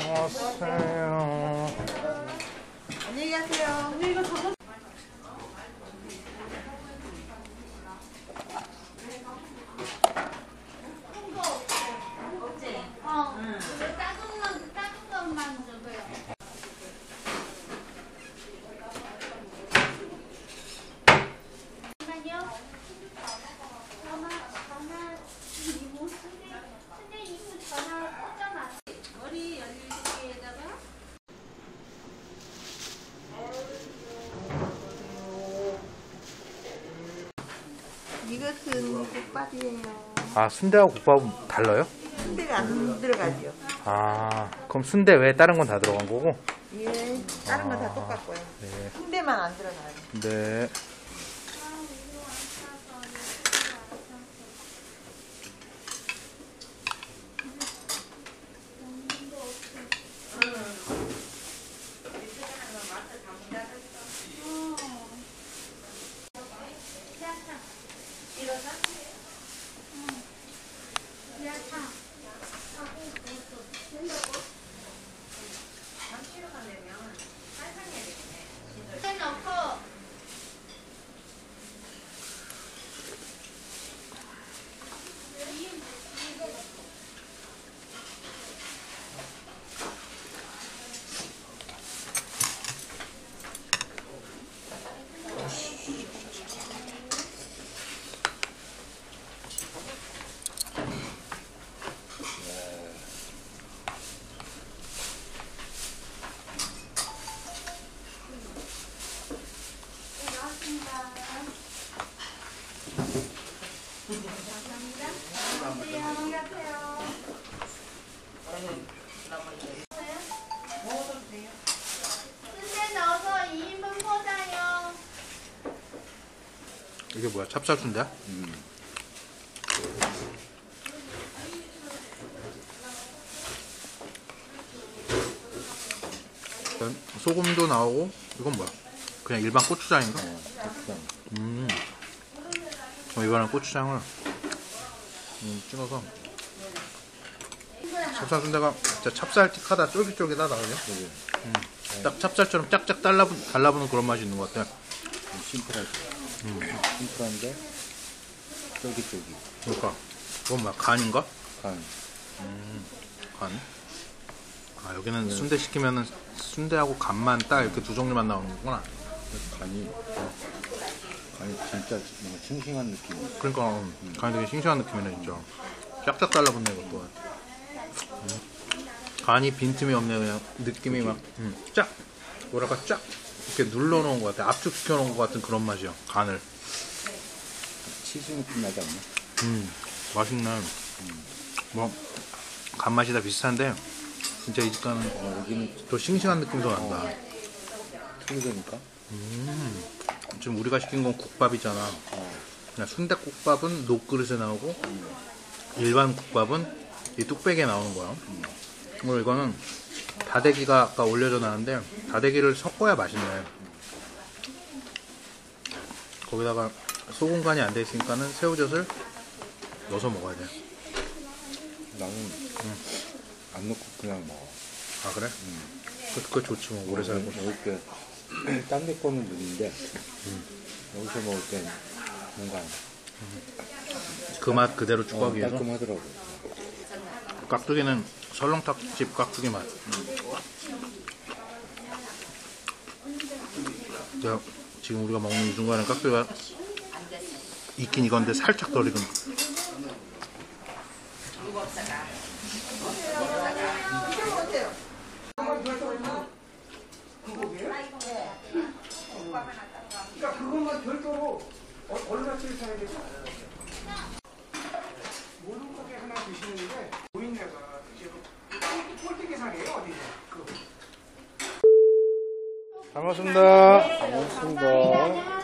안녕하세요. 안녕히 가세요. 근데 이거 저는 이것은 국밥이에요. 아, 순대하고 국밥은 달라요? 순대가 안 들어가죠. 아, 그럼 순대 외에 다른 건 다 들어간 거고? 예, 다른 건 다 똑같고요. 네. 순대만 안 들어가요. 네. 이게 뭐야? 찹쌀순대야? 소금도 나오고, 이건 뭐야? 그냥 일반 고추장인가? 이번엔 고추장을 찍어서. 찹쌀순대가 진짜 찹쌀틱하다, 쫄깃쫄깃하다, 그죠? 딱 찹쌀처럼 짝짝 달라붙는 그런 맛이 있는 것 같아. 심플하지. 심플한데 쫄깃쫄깃. 그러니까 이건 뭐야? 간인가? 간. 간. 아, 여기는 네. 순대 시키면은 순대하고 간만 딱 이렇게 두 종류만 나오는 거구나. 간이 진짜 뭔가 싱싱한 느낌. 그러니까 간이 되게 싱싱한 느낌이네 진짜. 쫙쫙 달라붙네 이것도. 간이 빈틈이 없네 그냥 느낌이. 그치? 막 쫙 뭐랄까 쫙. 이렇게 눌러놓은 것 같아. 압축시켜놓은 것 같은 그런 맛이야. 간을. 치즈 느낌 나지 않나? 맛있네. 뭐 간맛이 다 비슷한데 진짜 이 집간은 여기는 더 싱싱한 느낌이 더 난다. 특이하니까. 지금 우리가 시킨 건 국밥이잖아. 그냥 순댓국밥은 녹그릇에 나오고 일반 국밥은 이 뚝배기에 나오는 거야. 그리고 이거는 다대기가 아까 올려져 나는데 다대기를 섞어야 맛있네. 거기다가 소금 간이 안 돼 있으니까는 새우젓을 넣어서 먹어야 돼. 나는 안 넣고 그냥 먹어. 아 그래? 그거 좋지 뭐. 오래 살고 먹을 때 딴 데 거는 느린데 여기서 먹을 때 뭔가 그 맛 그대로 추구하기 위해서 깔끔하더라고. 깍두기는 설렁탕집 깍두기 맛. 지금 우리가 먹는 이 중간에 깍두기가 있긴 이건데 살짝 덜 익은. 잘 먹었습니다. 잘 먹었습니다. 안녕하세요.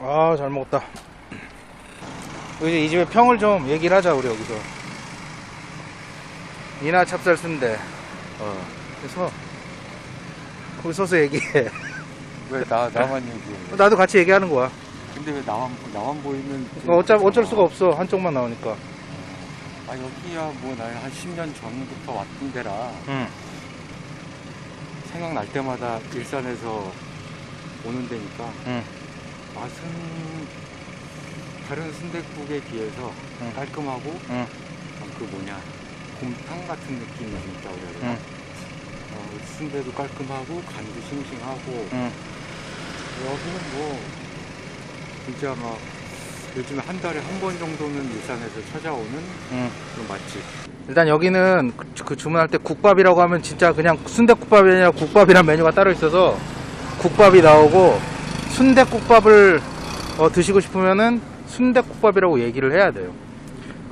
아, 잘 먹었다. 이제 이 집의 평을 좀 얘기를 하자, 우리 여기서. 인하찹쌀순대. 그래서, 거기 서서 얘기해. 왜 나만 얘기해? 나도 같이 얘기하는 거야. 근데 왜 나만 보이면 어쩔 수가 없어. 한쪽만 나오니까. 아, 여기야 뭐 나 한 10년 전부터 왔던 데라 생각날 때마다 일산에서 오는 데니까 맛은 다른 순댓국에 비해서 깔끔하고 그 뭐냐 곰탕 같은 느낌이 있다고 그래요. 순대도 깔끔하고 간도 싱싱하고 여기는 뭐 진짜 막 요즘 한 달에 한 번 정도는 일산에서 찾아오는 그런 맛집. 일단 여기는 그 주문할 때 국밥이라고 하면 진짜 그냥 순댓국밥이 아니라 국밥이란 메뉴가 따로 있어서 국밥이 나오고 순댓국밥을 드시고 싶으면은 순댓국밥이라고 얘기를 해야 돼요.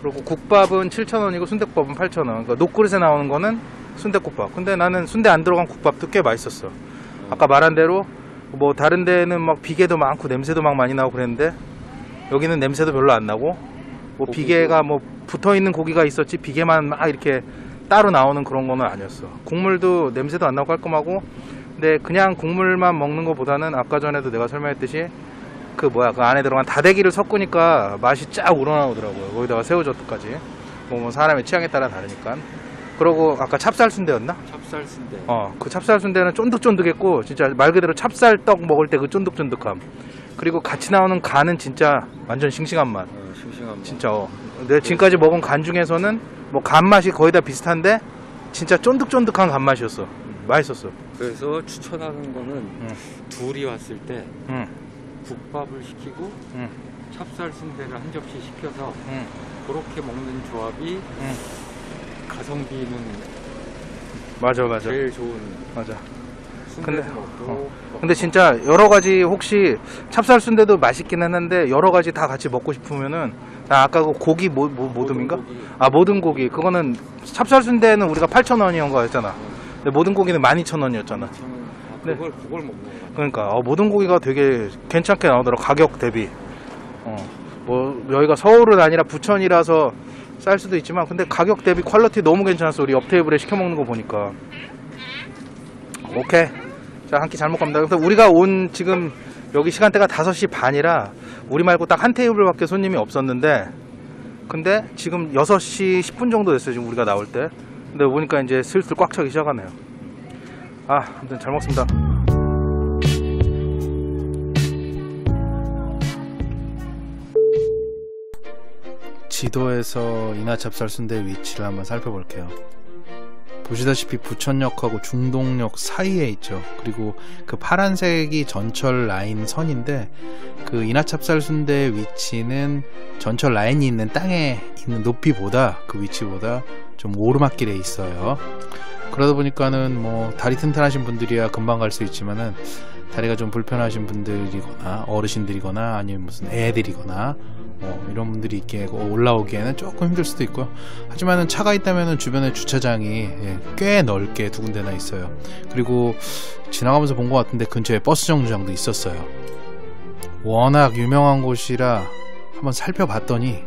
그리고 국밥은 7,000원이고 순댓국밥은 8,000원. 그러니까 녹그릇에 나오는 거는 순댓국밥. 근데 나는 순대 안 들어간 국밥도 꽤 맛있었어. 아까 말한 대로 뭐 다른 데는 막 비계도 많고 냄새도 막 많이 나고 그랬는데 여기는 냄새도 별로 안 나고 뭐 비계가 뭐 붙어있는 고기가 있었지 비계만 막 이렇게 따로 나오는 그런 거는 아니었어. 국물도 냄새도 안 나고 깔끔하고. 근데 그냥 국물만 먹는 것보다는 아까 전에도 내가 설명했듯이 그 안에 들어간 다대기를 섞으니까 맛이 쫙 우러나오더라고요. 거기다가 새우젓까지. 뭐 사람의 취향에 따라 다르니까. 그러고 아까 찹쌀순대였나? 찹쌀순대. 그 찹쌀순대는 쫀득쫀득했고 진짜 말 그대로 찹쌀떡 먹을 때 그 쫀득쫀득함. 그리고 같이 나오는 간은 진짜 완전 싱싱한 맛. 싱싱한 맛. 진짜 내가 지금까지 먹은 간 중에서는 뭐 간맛이 거의 다 비슷한데 진짜 쫀득쫀득한 간맛이었어. 맛있었어. 그래서 추천하는 거는 둘이 왔을 때 국밥을 시키고 찹쌀순대를 한 접시 시켜서 그렇게 먹는 조합이 가성비는 맞아 제일 좋은 맞아. 근데 진짜 여러가지 혹시 찹쌀순대도 맛있긴 했는데 여러가지 다 같이 먹고 싶으면은 나 아까 그 고기 모듬인가? 모든 고기 그거는 찹쌀순대는 우리가 8,000원이었던 거 했잖아. 근데 모든 고기는 12,000원이었잖아. 그걸 먹는 거야. 그러니까 모든 고기가 되게 괜찮게 나오더라고 가격 대비. 뭐 여기가 서울은 아니라 부천이라서 쌀 수도 있지만 근데 가격 대비 퀄리티 너무 괜찮았어. 우리 옆 테이블에 시켜 먹는 거 보니까. 오케이. 자, 한 끼 잘 먹고 갑니다. 그래서 우리가 온 지금 여기 시간대가 5시 반이라 우리 말고 딱 한 테이블밖에 손님이 없었는데 근데 지금 6시 10분 정도 됐어요. 지금 우리가 나올 때. 근데 보니까 이제 슬슬 꽉 차기 시작하네요. 아무튼 잘 먹습니다. 지도에서 인하찹쌀순대의 위치를 한번 살펴볼게요. 보시다시피 부천역하고 중동역 사이에 있죠. 그리고 그 파란색이 전철 라인 선인데 그 인하찹쌀순대의 위치는 전철 라인이 있는 땅에 있는 높이보다 그 위치보다 좀 오르막길에 있어요. 그러다 보니까는 뭐 다리 튼튼하신 분들이야 금방 갈 수 있지만은 다리가 좀 불편하신 분들이거나 어르신들이거나 아니면 무슨 애들이거나 이런 분들이 있게 올라오기에는 조금 힘들 수도 있고요. 하지만 차가 있다면 주변에 주차장이 꽤 넓게 두 군데나 있어요. 그리고 지나가면서 본 것 같은데 근처에 버스 정류장도 있었어요. 워낙 유명한 곳이라 한번 살펴봤더니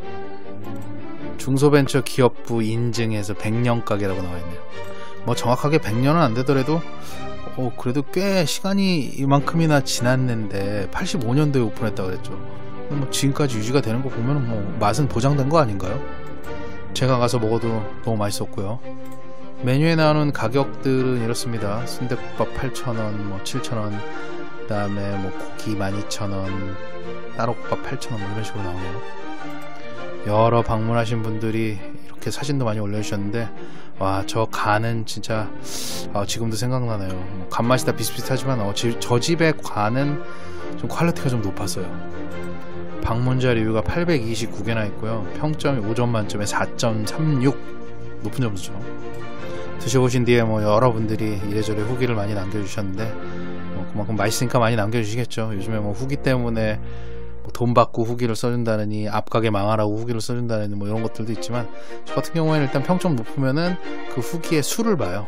중소벤처기업부 인증해서 100년 가게라고 나와있네요. 뭐 정확하게 100년은 안 되더라도 그래도 꽤 시간이 이만큼이나 지났는데 85년도에 오픈했다고 그랬죠. 뭐 지금까지 유지가 되는 거 보면 뭐 맛은 보장된 거 아닌가요? 제가 가서 먹어도 너무 맛있었고요. 메뉴에 나오는 가격들은 이렇습니다. 순댓국밥 8,000원, 뭐 7,000원, 그 다음에 뭐 고기 12,000원, 따로국밥 8,000원 이런 식으로 나오네요. 여러 방문하신 분들이 이렇게 사진도 많이 올려주셨는데 와, 저 간은 진짜 지금도 생각나네요. 간맛이 다 비슷비슷하지만 저 집의 간은 좀 퀄리티가 좀 높았어요. 방문자 리뷰가 829개나 있고요. 평점이 5점 만점에 4.36. 높은 점수죠. 드셔보신 뒤에 뭐 여러분들이 이래저래 후기를 많이 남겨주셨는데 그만큼 맛있으니까 많이 남겨주시겠죠. 요즘에 뭐 후기 때문에 뭐 돈 받고 후기를 써준다느니 앞가게 망하라고 후기를 써준다느니 뭐 이런 것들도 있지만 저 같은 경우에는 일단 평점 높으면은 그 후기의 수를 봐요.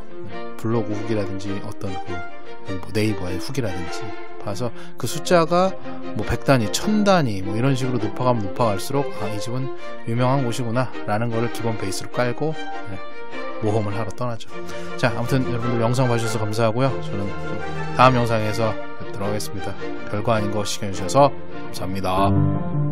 블로그 후기라든지 어떤 뭐 네이버의 후기라든지. 봐서 그 숫자가 뭐 100단위, 1000단위 뭐 이런 식으로 높아가면 높아갈수록 이 집은 유명한 곳이구나 라는 거를 기본 베이스로 깔고 모험을 하러 떠나죠. 자, 아무튼 여러분들 영상 봐주셔서 감사하고요. 저는 다음 영상에서 들어가겠습니다. 별거 아닌 거 시청해주셔서 감사합니다.